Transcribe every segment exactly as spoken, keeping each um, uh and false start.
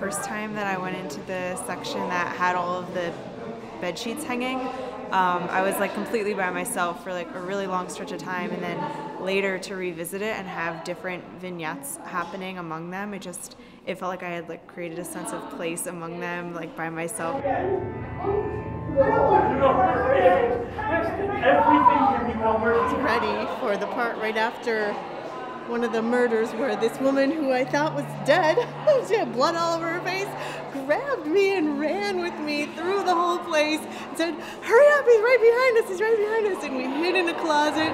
first time that I went into the section that had all of the bed sheets hanging, um, I was like completely by myself for like a really long stretch of time, and then later to revisit it and have different vignettes happening among them, it just it felt like I had like created a sense of place among them, like by myself. It's ready for the part right after one of the murders where this woman who I thought was dead, she had blood all over her face, grabbed me and ran with me through the whole place and said, "Hurry up, he's right behind us, he's right behind us," and we hid in a closet.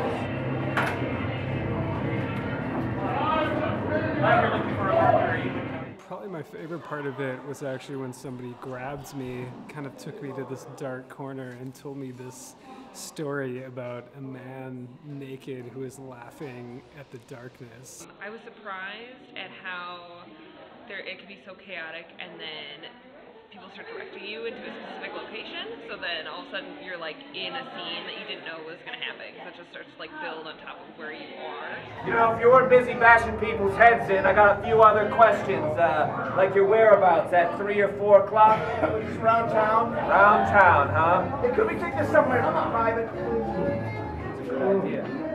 Probably my favorite part of it was actually when somebody grabbed me, kind of took me to this dark corner and told me this story about a man naked who is laughing at the darkness. I was surprised at how there it can be so chaotic, and then people start directing you into a specific location, so then all of a sudden you're like in a scene that you didn't know was going to happen, so it just starts to like build on top of where you are. You know, if you're busy bashing people's heads in, I got a few other questions, uh, like your whereabouts at three or four o'clock? Just round town. Round town, huh? Hey, could we take this somewhere private? That's a good idea.